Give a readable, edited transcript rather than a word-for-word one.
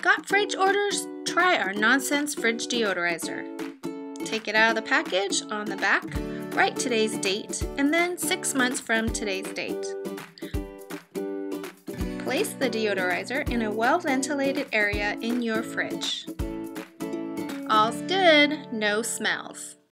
Got fridge orders? Try our NonScents Fridge Deodorizer. Take it out of the package on the back, write today's date, and then 6 months from today's date. Place the deodorizer in a well-ventilated area in your fridge. All's good, no smells.